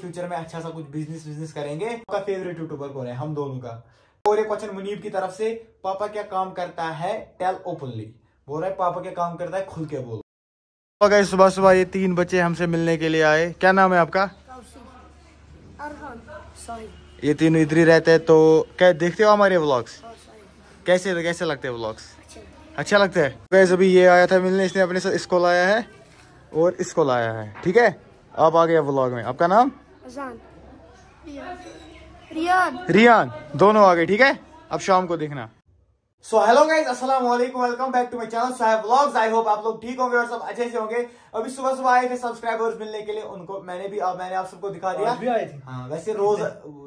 Future में अच्छा सा कुछ बिजनेस करेंगे। आपका फेवरेट यूट्यूबर कौन है? हम दोनों का। और एक क्वेश्चन मुनीब की तरफ से, पापा क्या काम करता है? Tell openly. बोल रहा है पापा क्या काम करता है, खुल के बोल। गाइस सुबह सुबह ये तीन बच्चे हमसे मिलने के लिए आए। क्या नाम है आपका? ये तीनों इधर ही रहते हैं। तो क्या देखते हो हमारे व्लॉग्स? कैसे लगते हैं व्लॉग्स? अच्छा लगता है। गाइस अभी ये आया था मिलने, इसने अपने साथ इसको लाया है और इसको लाया है। ठीक है, आप आ गए व्लॉग में। आपका नाम? रियान। दोनों आ गए। ठीक है, अब शाम को देखना। सो हेलो गाइस, अस्सलाम वालेकुम, welcome back to my channel Sahab vlogs. I hope आप लोग ठीक होंगे और सब अच्छे से होंगे। अभी सुबह सुबह आए थे सब्सक्राइबर्स मिलने के लिए, उनको मैंने आप सबको दिखा दिया। आज भी आए थे। हाँ, वैसे रोज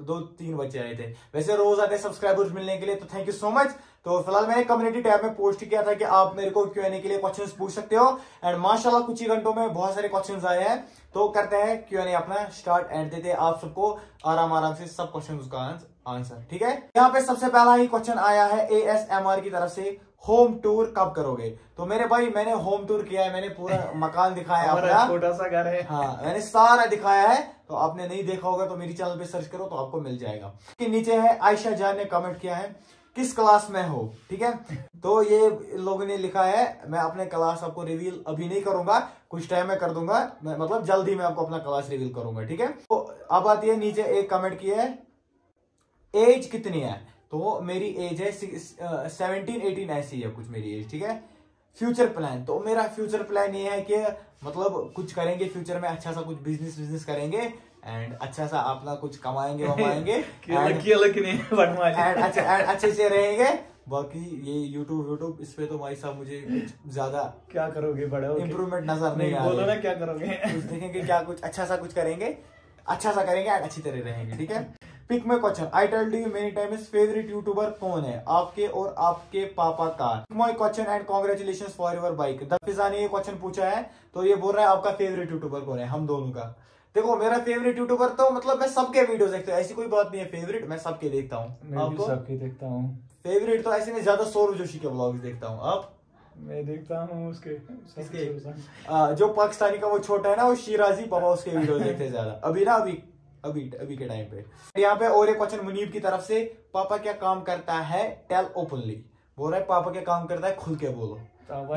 दो तीन बच्चे आए थे। वैसे रोज आते सब्सक्राइबर्स मिलने के लिए, तो थैंक यू सो मच। तो फिलहाल मैंने कम्युनिटी टैब में पोस्ट किया था कि आप मेरे को Q&A के लिए क्वेश्चन पूछ सकते हो, एंड माशाल्लाह कुछ ही घंटों में बहुत सारे क्वेश्चन आए हैं। तो करते हैं Q&A अपना स्टार्ट, एंड देते हैं आप सबको आराम से सब क्वेश्चन उसका आंसर। ठीक है, यहाँ पे सबसे पहला ही क्वेश्चन आया है ASMR की तरफ से, होम टूर कब करोगे? तो मेरे भाई मैंने होम टूर किया है, मैंने पूरा मकान दिखाया अपना, छोटा सा घर है। हाँ, मैंने सारा दिखाया है, तो आपने नहीं देखा होगा तो मेरी चैनल पे सर्च करो तो आपको मिल जाएगा। नीचे है आयशा जान ने कमेंट किया है किस क्लास में हो। ठीक है, तो ये लोगों ने लिखा है, मैं अपने क्लास आपको रिवील अभी नहीं करूंगा, कुछ टाइम में कर दूंगा, मतलब जल्दी मैं आपको अपना क्लास रिवील करूंगा। ठीक है, तो अब आती है नीचे एक कमेंट किया है एज कितनी है? तो मेरी एज है 17-18 ऐसी है कुछ मेरी एज। ठीक है, फ्यूचर प्लान, तो मेरा फ्यूचर प्लान ये है कि मतलब कुछ करेंगे फ्यूचर में, अच्छा सा कुछ बिजनेस करेंगे एंड अच्छा सा अपना कुछ कमाएंगे अच्छे से रहेंगे। बाकी ये यूट्यूब इस पे तो भाई साहब मुझे कुछ ज्यादा क्या करोगे बड़ा इम्प्रूवमेंट नजर नहीं आ रहा। बोलो ना क्या करोगे, कुछ देखेंगे क्या, कुछ अच्छा सा कुछ करेंगे, अच्छा सा करेंगे एंड अच्छी तरह रहेंगे। ठीक है, पिक में question I telled you many times favourite YouTuber कौन है आपके और आपके पापा का? My question and congratulations for your bike. The Fiza ने ये क्वेश्चन पूछा है, तो ये बोल रहा है आपका फेवरेट यूट्यूबर कौन है? हम दोनों का। देखो मेरा फेवरेट यूट्यूबर तो मतलब मैं सबके वीडियोस देखता हूँ, ऐसी कोई बात नहीं है फेवरेट, मैं सबके देखता हूँ। आपको सबके देखता हूँ फेवरेट? तो ऐसे में ज्यादा सौरभ जोशी के व्लॉग्स देखता हूँ। आप? मैं देखता हूँ उसके जो पाकिस्तानी का वो छोटा है ना, वो शिराजी बाबा, उसके वीडियोस देखते हैं ज्यादा अभी ना, अभी के टाइम पे। यहाँ पे और एक क्वेश्चन मुनीब की तरफ से, पापा क्या काम करता है? Tell openly. बोल रहा है पापा क्या काम करता है, खुल के बोलो। पापा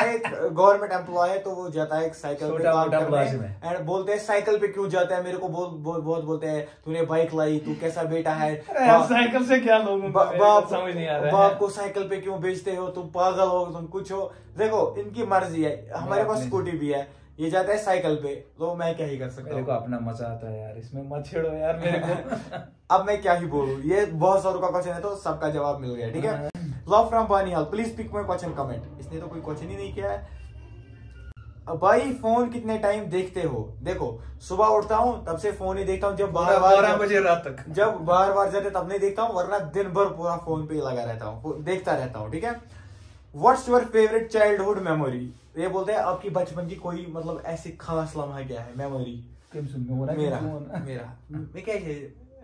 एक गवर्नमेंट एम्प्लॉय है, तो वो जाता है साइकिल पे काम करने, एंड बोलते हैं साइकिल पे क्यों जाता है, मेरे को बहुत बोलते हैं तूने बाइक लाई, तू कैसा बेटा है, साइकिल से क्या लोगों को समझ नहीं आ रहा है, बाप को साइकिल पे क्यों बेचते हो, तुम पागल हो, तुम कुछ हो। देखो इनकी मर्जी है, हमारे पास स्कूटी भी है, ये जाता है साइकिल पे, तो मैं क्या ही कर सकता हूँ, अपना मजा आता है यार, इसमें मत छेड़ो यार मेरे को। अब मैं क्या ही बोलूं, ये बहुत सारों का क्वेश्चन है, तो सबका जवाब मिल गया। ठीक है, love from Banihal, please pick my question comment. इसने तो कोई क्वेश्चन ही नहीं किया है। भाई फोन कितने टाइम देखते हो? देखो सुबह उठता हूँ तब से फोन ही देखता हूँ, जब बारह बजे रात तक, जब बार जाते तब नहीं देखता हूँ, वरना दिन भर पूरा फोन पे लगा रहता हूँ, देखता रहता हूँ। ठीक है, what's your favourite childhood memory? ये बोलते हैं आपकी बचपन की कोई मतलब ऐसी खास लम्हा क्या है, मेमोरी? मेरा क्या है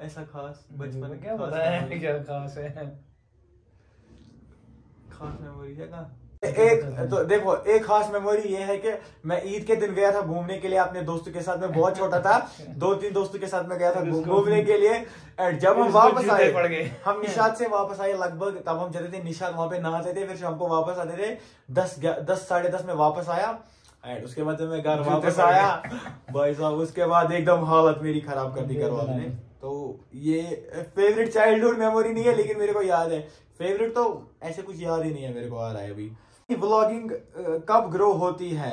ऐसा खास बचपन, क्या होता है क्या खास है, खास मेमोरी है क्या? एक तो देखो एक खास मेमोरी ये है कि मैं ईद के दिन गया था घूमने के लिए अपने दोस्तों के साथ, मैं बहुत छोटा था, 2-3 दोस्तों के साथ मैं गया था घूमने के लिए, एंड जब हम वापस आए, हम निशात से वापस आए लगभग, तब हम जाते थे निशात, वहां पे नहाते थे, फिर शाम को वापस आते थे 10, 10:30 में वापस आया, एंड उसके बाद मैं घर वापस आया भाई साहब, उसके बाद एकदम हालत मेरी खराब कर दी घर वालों ने। तो ये फेवरेट चाइल्डहुड मेमोरी नहीं है, लेकिन मेरे को याद है, फेवरेट तो ऐसे कुछ याद ही नहीं है मेरे को आ रहा है अभी। व्लॉगिंग कब ग्रो होती है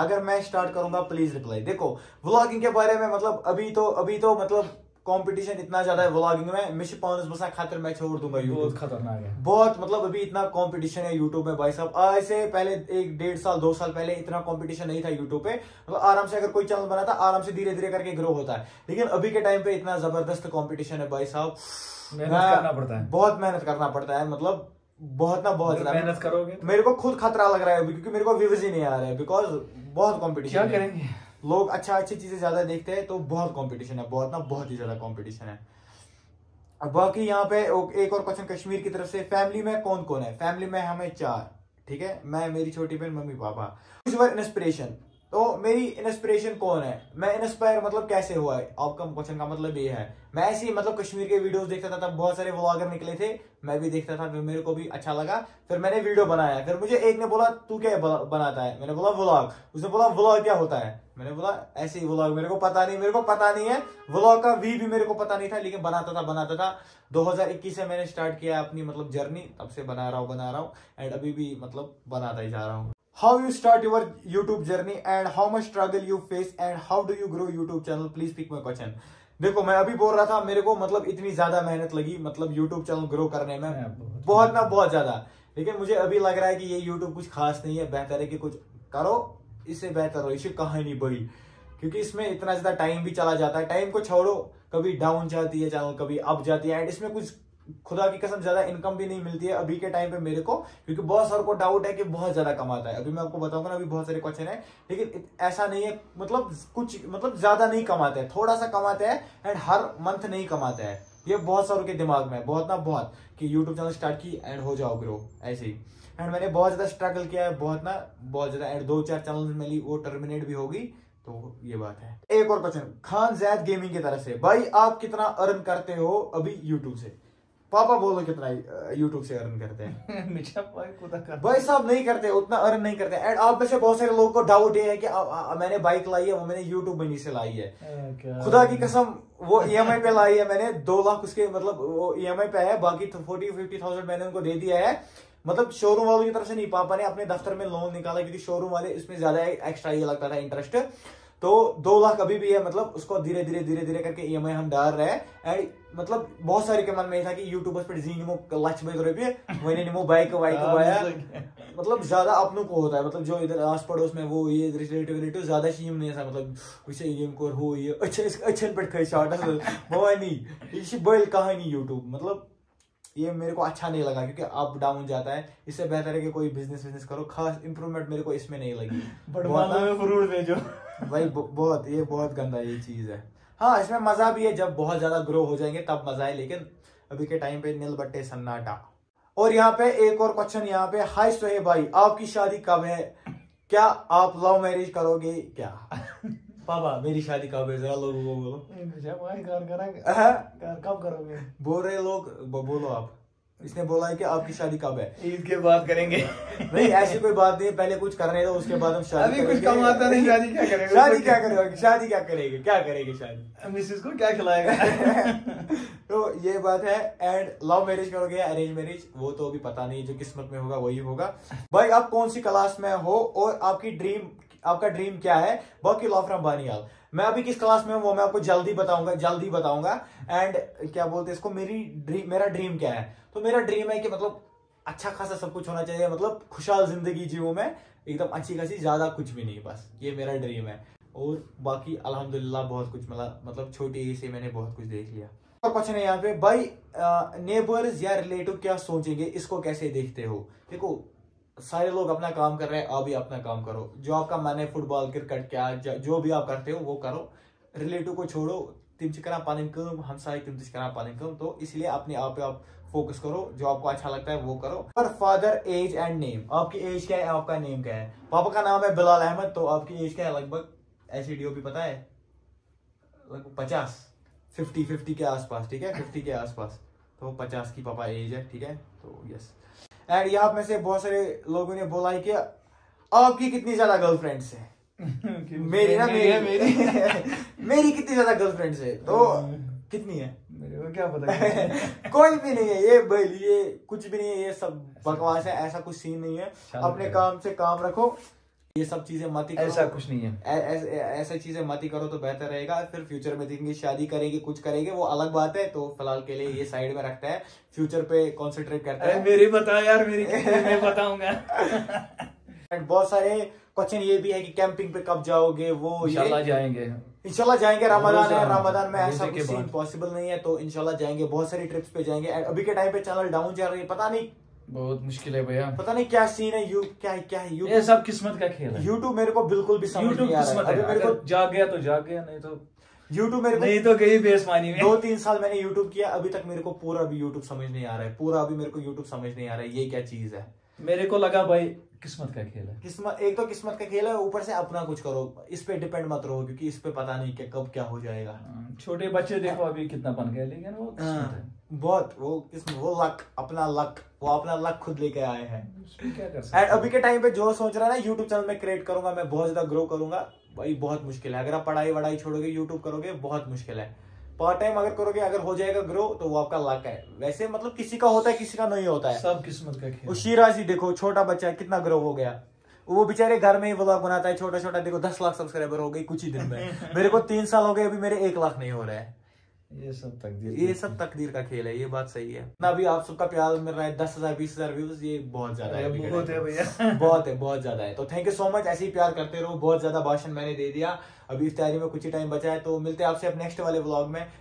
अगर मैं स्टार्ट करूंगा, प्लीज रिप्लाई। देखो व्लॉगिंग के बारे में मतलब अभी तो मतलब कंपटीशन इतना ज्यादा है व्लॉगिंग में, मैं 5 बसा खातर मैं छोड़ दूंगा यूट्यूब, बहुत खतरनाक है, बहुत मतलब अभी इतना कंपटीशन है यूट्यूब में भाई साहब। आज से पहले 1-1.5 साल 2 साल पहले इतना कंपटीशन नहीं था यूट्यूब पे, मतलब आराम से अगर कोई चैनल बना था आराम से धीरे धीरे करके ग्रो होता है, लेकिन अभी के टाइम पे इतना जबरदस्त कॉम्पिटिशन है भाई साहब, मेहनत करना पड़ता है, बहुत मेहनत करना पड़ता है, मतलब बहुत ना बहुत मेहनत करोगे। मेरे को खुद खतरा लग रहा है अभी, क्योंकि मेरे को व्यूज ही नहीं आ रहा है, बिकॉज बहुत कॉम्पिटिशन, क्या करेंगे, लोग अच्छी चीजें ज्यादा देखते हैं, तो बहुत कंपटीशन है, बहुत ना बहुत ही ज्यादा कंपटीशन है। अब बाकी यहाँ पे एक और क्वेश्चन कश्मीर की तरफ से, फैमिली में कौन कौन है? फैमिली में हमें 4, ठीक है, मैं, मेरी छोटी बहन, मम्मी पापा। कुछ बार इंस्पिरेशन, तो मेरी इंस्पिरेशन कौन है, मैं इंस्पायर मतलब कैसे हुआ है, आपका क्वेश्चन का मतलब ये है। मैं ऐसे ही मतलब कश्मीर के वीडियोस देखता था, तब बहुत सारे व्लॉगर निकले थे, मैं भी देखता था, फिर मेरे को भी अच्छा लगा, फिर मैंने वीडियो बनाया। फिर मुझे एक ने बोला तू क्या बनाता है, मैंने बोला व्लॉग। उसने बोला व्लॉग क्या होता है, मैंने बोला ऐसे ही व्लॉग, मेरे को पता नहीं है व्लॉग का भी मेरे को पता नहीं था, लेकिन बनाता था। 2021 से मैंने स्टार्ट किया अपनी मतलब जर्नी, तब से बना रहा हूँ एंड अभी भी मतलब बनाता ही जा रहा हूँ। How you start your YouTube journey and how much struggle you face and how do you grow YouTube channel? Please pick my question. देखो मैं अभी बोल रहा था, मेरे को मतलब इतनी ज्यादा मेहनत लगी मतलब YouTube चैनल ग्रो करने में, बहुत ज्यादा। लेकिन मुझे अभी लग रहा है कि ये YouTube कुछ खास नहीं है, बेहतर है कि कुछ करो, इससे बेहतर हो। इसे कहानी बड़ी, क्योंकि इसमें इतना ज्यादा टाइम भी चला जाता है। टाइम को छोड़ो, कभी डाउन जाती है चैनल, कभी अप जाती है, एंड इसमें कुछ खुदा की कसम ज्यादा इनकम भी नहीं मिलती है अभी के टाइम पे मेरे को, क्योंकि बहुत सारों को डाउट है कि बहुत ज्यादा कमाता है। अभी मैं आपको बताऊंगा ना, अभी बहुत सारे क्वेश्चन है, लेकिन ऐसा नहीं है मतलब कुछ मतलब ज्यादा नहीं कमाते हैं, थोड़ा सा कमाते हैं एंड हर मंथ नहीं कमाते हैं। ये बहुत सारों के दिमाग में बहुत कि यूट्यूब चैनल स्टार्ट की एंड हो जाओ ग्रो ऐसे ही। एंड मैंने बहुत ज्यादा स्ट्रगल किया है, बहुत ज्यादा एंड 2-4 चैनल मेरी वो टर्मिनेट भी होगी, तो ये बात है। एक और क्वेश्चन खान जैद गेमिंग की तरफ से, भाई आप कितना अर्न करते हो अभी यूट्यूब से? पापा बोलो कितना YouTube से अर्न करते हैं। भाई साहब नहीं करते, उतना अर्न नहीं करते। एंड आप में से बहुत सारे लोगों को डाउट ये है कि मैंने बाइक लाई है, वो मैंने YouTube मनी से लाई है। खुदा की कसम वो EMI पे लाई है मैंने, 2 लाख उसके मतलब वो EMI पे है, बाकी 40-50,000 मैंने उनको दे दिया है। मतलब शोरूम वालों की तरफ से नहीं, पापा ने अपने दफ्तर में लोन निकाला, क्योंकि शोरूम वाले इसमें ज्यादा एक्स्ट्रा ये लगता था इंटरेस्ट, तो 2 लाख अभी भी है। मतलब उसको धीरे धीरे करके EMI हम डाल रहे हैं। एंड मतलब बहुत सारे के मन में था कि यूट्यूबर्स पे जी निमो लक्ष रुपये मैंने निमो बाइक वाया, मतलब ज्यादा अपनों को होता है, मतलब जो इधर आस पड़ोस में वो ये रिलेटिव ज्यादा शीम नहीं ऐसा मतलब उसे गेम कोर हो ये अच्छे पे खाई शॉर्ट भवानी ये बल कहानी यूट्यूब, मतलब ये मेरे को अच्छा नहीं लगा क्योंकि अप डाउन जाता है। इससे बेहतर है कि कोई बिजनेस करो, खास इंप्रूवमेंट मेरे को इसमें नहीं लगी। भाई बहुत गंदा ये चीज है। हाँ इसमें मजा भी है, जब बहुत ज्यादा ग्रो हो जाएंगे तब मजा है, लेकिन अभी के टाइम पे नील बट्टे सन्नाटा। और यहाँ पे एक और क्वेश्चन यहाँ पे, हाय सोहेब भाई आपकी शादी कब है, क्या आप लव मैरिज करोगे क्या? पापा मेरी शादी कब है जरा लोगों को बोलो। कब करोगे बोल रहे लोग, बोलो आप। इसने बोला है कि आपकी शादी कब है, ईद के बाद करेंगे। नहीं ऐसी कोई बात नहीं, पहले कुछ करने दो, उसके बाद हम शादी कुछ कमाता नहीं, शादी क्या करेंगे शादी मिसेस को क्या खिलाएगा। तो ये बात है। एंड लव मैरिज करोगे या अरेंज मैरिज वो तो अभी पता नहीं, जो किस्मत में होगा वही होगा। भाई आप कौन सी क्लास में हो और आपका ड्रीम क्या है? बाकी लॉफ्राम बानियाल, मैं अभी किस क्लास में हूँ वो मैं आपको जल्दी बताऊंगा। एंड क्या बोलते हैं इसको, मेरा ड्रीम क्या है, तो मेरा ड्रीम है कि मतलब अच्छा खासा सब कुछ होना चाहिए, मतलब खुशहाल जिंदगी जीवो मैं एकदम अच्छी खासी, ज्यादा कुछ भी नहीं, बस ये मेरा ड्रीम है। और बाकी अल्हम्दुलिल्लाह बहुत कुछ मिला, मतलब छोटी एज से मैंने बहुत कुछ देख लिया। और क्वेश्चन है यहाँ पे, भाई नेबर्स या रिलेटिव क्या सोचेंगे, इसको कैसे देखते हो? देखो सारे लोग अपना काम कर रहे हैं, आप भी अपना काम करो, जो आपका मन है, फुटबॉल क्रिकेट क्या जो भी आप करते हो वो करो, रिलेटिव को छोड़ो। तुमसे करा पाने कम, हमसाय तुमसे करा पाने कम, तो इसलिए अपने आप पे आप फोकस करो, जो आपको अच्छा लगता है वो करो। और फादर एज एंड नेम, आपकी एज क्या है, आपका नेम क्या है? पापा का नाम है बिलाल अहमद, तो आपकी एज क्या है लगभग, ऐसी डीओपी पता है लगभग 50 के आसपास, ठीक है 50 के आसपास, तो 50 की पापा एज है, ठीक है तो यस। एंड यहाँ में से बहुत सारे लोगों ने बोला है कि आपकी कितनी ज्यादा गर्लफ्रेंड्स है। मेरी कितनी ज्यादा गर्लफ्रेंड्स है, तो कितनी है मेरे को क्या पता। कोई भी नहीं है, ये कुछ भी नहीं है, ये सब बकवास है, ऐसा कुछ सीन नहीं है। अपने काम से काम रखो, ये सब चीजें मत करो, ऐसा कुछ नहीं है, ऐसा चीजें मत करो तो बेहतर रहेगा। फिर फ्यूचर में देखेंगे, शादी करेंगे, कुछ करेंगे, वो अलग बात है, तो फिलहाल के लिए ये साइड में रखता है, फ्यूचर पे कॉन्सेंट्रेट करता है। मेरी बताओ यार, मेरी मैं बताऊंगा। एंड बहुत सारे क्वेश्चन ये भी है कि कैंपिंग पे कब जाओगे, वो इंशाल्लाह जाएंगे। रमजान में ऐसा कुछ सीन पॉसिबल नहीं है, तो इंशाल्लाह जाएंगे, बहुत सारी ट्रिप्स पे जाएंगे। एंड अभी के टाइम पे चैनल डाउन जा रही है, पता नहीं, बहुत मुश्किल है भैया, पता नहीं क्या सीन है, क्या है ये सब किस्मत का खेल है। YouTube मेरे को बिल्कुल भी समझ नहीं आ रहा है, अभी मेरे को जाग गया नहीं तो YouTube मेरे को नहीं तो गई बेसमानी में। 2-3 साल मैंने YouTube किया, अभी तक मेरे को पूरा भी YouTube समझ नहीं आ रहा है, ये क्या चीज है। मेरे को लगा भाई किस्मत का खेल है, किस्मत एक तो किस्मत का खेल है, ऊपर से अपना कुछ करो, इस पे डिपेंड मत रहो क्योंकि इस पे पता नहीं कि कब क्या हो जाएगा। छोटे बच्चे देखो अभी कितना बन गए, लेकिन वो किस्मत है। बहुत वो किस्मत, वो लक, अपना लक, वो अपना लक खुद लेके आए हैं। क्या कर सकते हैं अभी के टाइम पे। जो सोच रहा है ना यूट्यूब चैनल में क्रिएट करूंगा मैं, बहुत ज्यादा ग्रो करूंगा, भाई बहुत मुश्किल है। अगर आप पढ़ाई वढ़ाई छोड़ोगे यूट्यूब करोगे बहुत मुश्किल है। पार्ट टाइम अगर करोगे, अगर हो जाएगा ग्रो तो वो आपका लक है। वैसे मतलब किसी का होता है किसी का नहीं होता है, सब किस्मत का खेल। शिराज ही देखो, छोटा बच्चा कितना ग्रो हो गया, वो बेचारे घर में ही व्लॉग बनाता है छोटा छोटा, देखो 10 लाख सब्सक्राइबर हो गई कुछ ही दिन में। मेरे को 3 साल हो गए अभी मेरे 1 लाख नहीं हो रहा है। ये सब तकदीर का खेल है, ये बात सही है ना। अभी आप सबका प्यार मिल रहा है, 10,000 20,000 व्यूज, ये बहुत ज्यादा है, बहुत है, बहुत ज्यादा है। तो थैंक यू सो मच, ऐसे ही प्यार करते रहो। बहुत ज्यादा भाषण मैंने दे दिया, अभी इफ्तारी में कुछ ही टाइम बचा है, तो मिलते हैं आपसे अब नेक्स्ट वाले व्लॉग में।